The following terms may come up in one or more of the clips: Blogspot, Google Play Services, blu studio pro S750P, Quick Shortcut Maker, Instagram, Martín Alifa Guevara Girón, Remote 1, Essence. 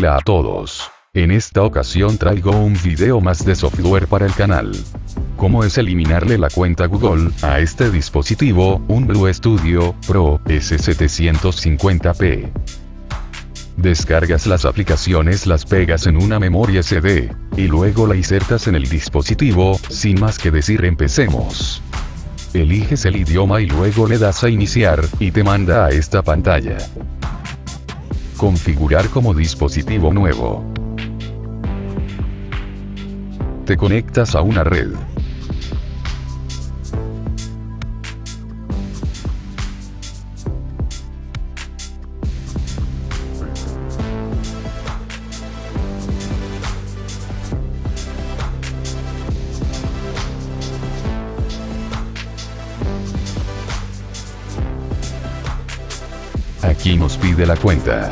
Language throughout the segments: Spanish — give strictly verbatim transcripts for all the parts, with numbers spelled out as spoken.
Hola a todos. En esta ocasión traigo un video más de software para el canal. ¿Cómo es eliminarle la cuenta Google a este dispositivo, un Blu Studio Pro ese setecientos cincuenta P? Descargas las aplicaciones, las pegas en una memoria C D, y luego la insertas en el dispositivo. Sin más que decir, empecemos. Eliges el idioma y luego le das a iniciar, y te manda a esta pantalla. Configurar como dispositivo nuevo. Te conectas a una red. Aquí nos pide la cuenta.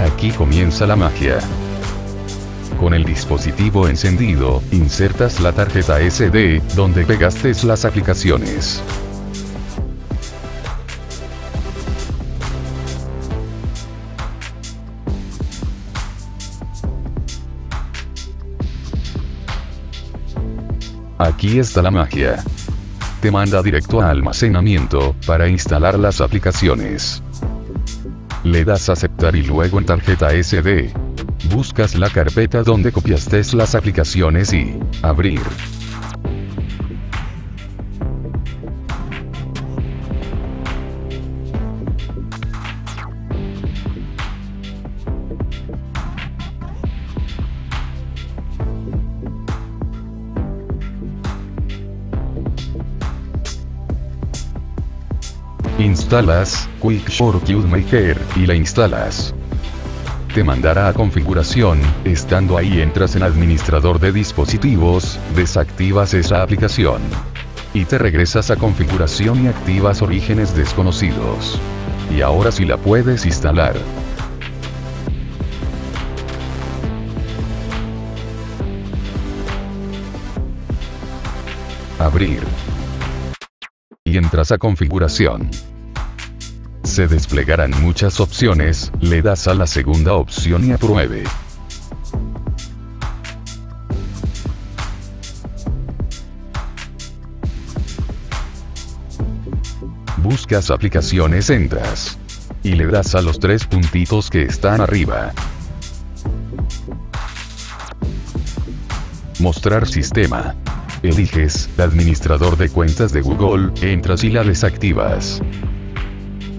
Aquí comienza la magia. Con el dispositivo encendido, insertas la tarjeta S D, donde pegaste las aplicaciones. Aquí está la magia. Te manda directo a almacenamiento, para instalar las aplicaciones. Le das a aceptar y luego en tarjeta S D. Buscas la carpeta donde copiaste las aplicaciones y abrir. Instalas Quick Shortcut Maker y la instalas. Te mandará a configuración. Estando ahí, entras en administrador de dispositivos, desactivas esa aplicación y te regresas a configuración y activas orígenes desconocidos. Y ahora sí la puedes instalar. Abrir. Y entras a configuración. Se desplegarán muchas opciones, le das a la segunda opción y apruebe. Buscas aplicaciones, entras. Y le das a los tres puntitos que están arriba. Mostrar sistema. Eliges administrador de cuentas de Google, entras y la desactivas.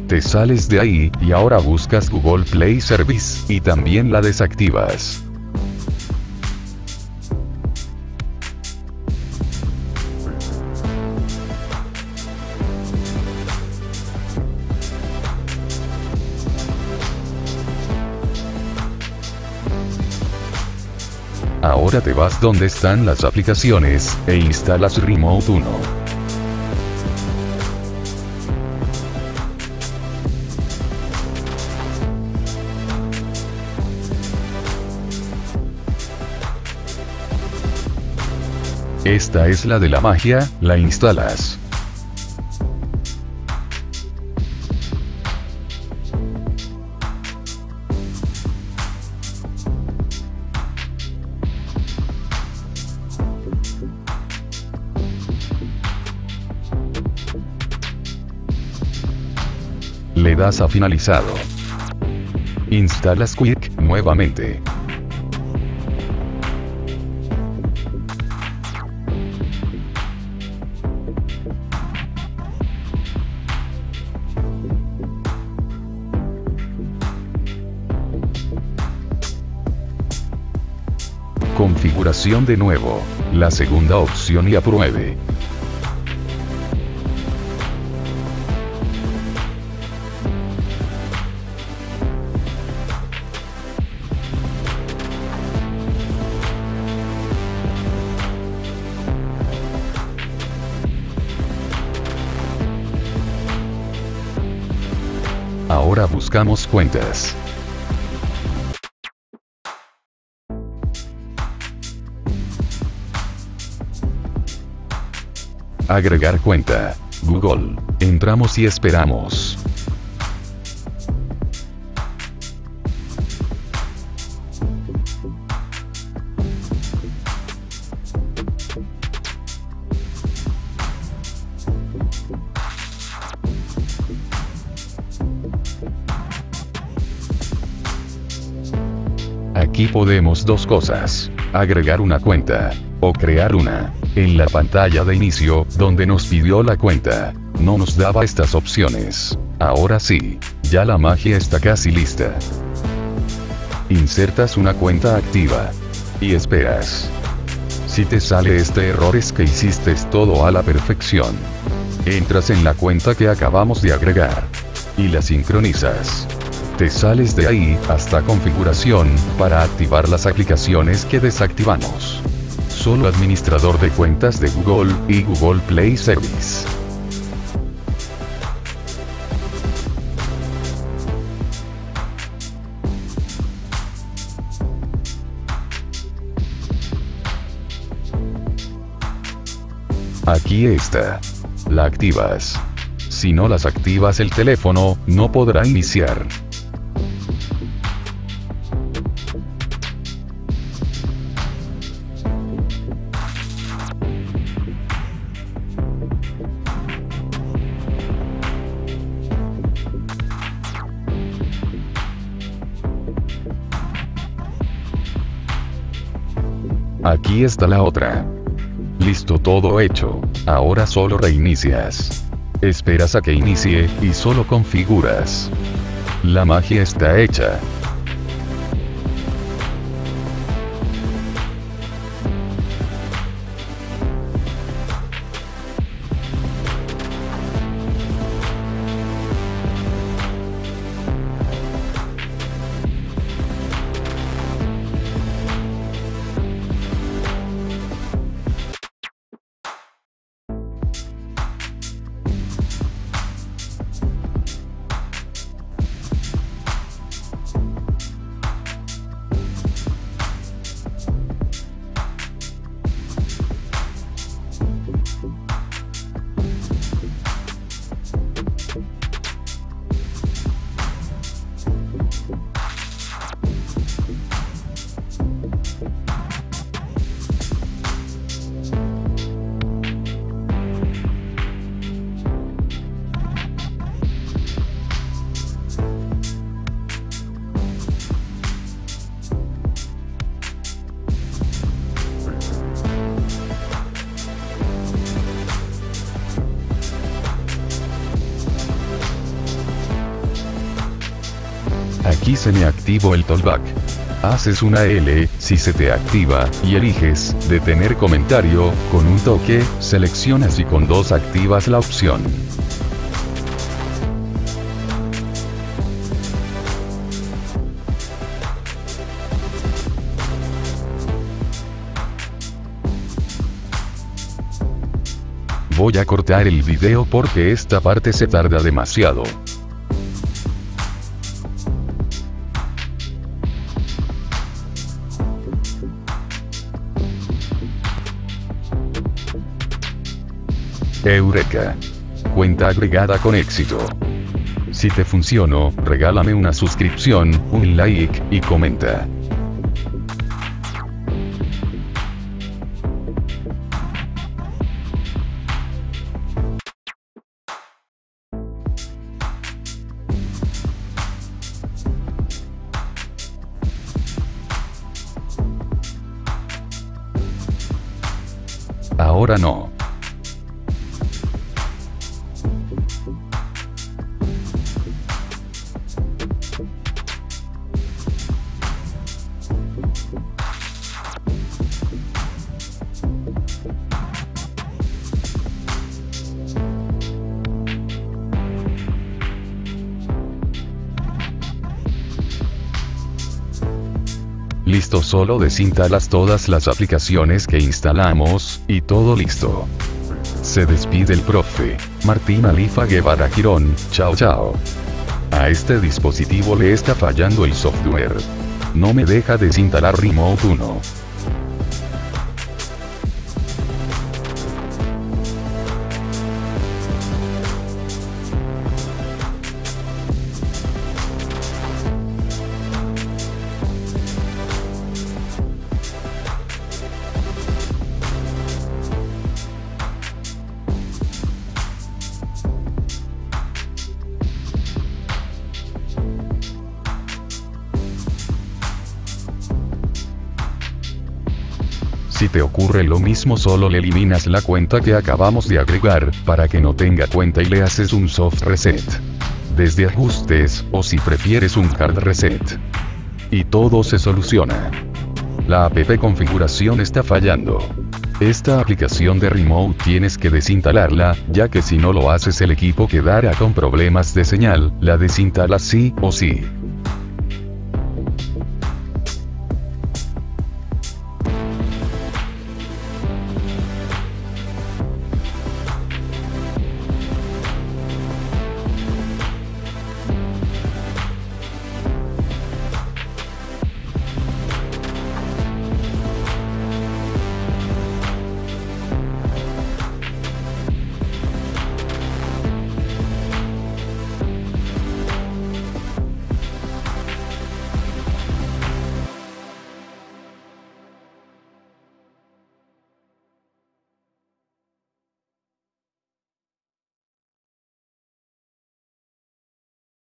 Te sales de ahí, y ahora buscas Google Play Services, y también la desactivas. Ahora te vas donde están las aplicaciones, e instalas Remote uno. Esta es la de la magia, la instalas. Le das a finalizado. Instalas Quick nuevamente. Configuración de nuevo, la segunda opción y apruebe. Ahora buscamos cuentas. Agregar cuenta. Google. Entramos y esperamos. Aquí podemos dos cosas: agregar una cuenta o crear una. En la pantalla de inicio, donde nos pidió la cuenta, no nos daba estas opciones. Ahora sí, ya la magia está casi lista. Insertas una cuenta activa y esperas. Si te sale este error es que hiciste todo a la perfección. Entras en la cuenta que acabamos de agregar y la sincronizas. Te sales de ahí hasta configuración para activar las aplicaciones que desactivamos. Solo administrador de cuentas de Google y Google Play Services. Aquí está. La activas. Si no las activas, el teléfono no podrá iniciar. Aquí está la otra. Listo, todo hecho. Ahora solo reinicias. Esperas a que inicie y solo configuras. La magia está hecha. Aquí se me activó el toolback. Haces una L, si se te activa, y eliges detener comentario. Con un toque, seleccionas y con dos activas la opción. Voy a cortar el video porque esta parte se tarda demasiado. Eureka. Cuenta agregada con éxito. Si te funcionó, regálame una suscripción, un like y comenta. Ahora no. Listo, solo desinstalas todas las aplicaciones que instalamos, y todo listo. Se despide el profe Martín Alifa Guevara Girón. Chao chao. A este dispositivo le está fallando el software. No me deja desinstalar Remote uno. Si te ocurre lo mismo, solo le eliminas la cuenta que acabamos de agregar, para que no tenga cuenta, y le haces un soft reset. Desde ajustes, o si prefieres un hard reset. Y todo se soluciona. La app configuración está fallando. Esta aplicación de Remote tienes que desinstalarla, ya que si no lo haces el equipo quedará con problemas de señal, la desinstalas sí o sí.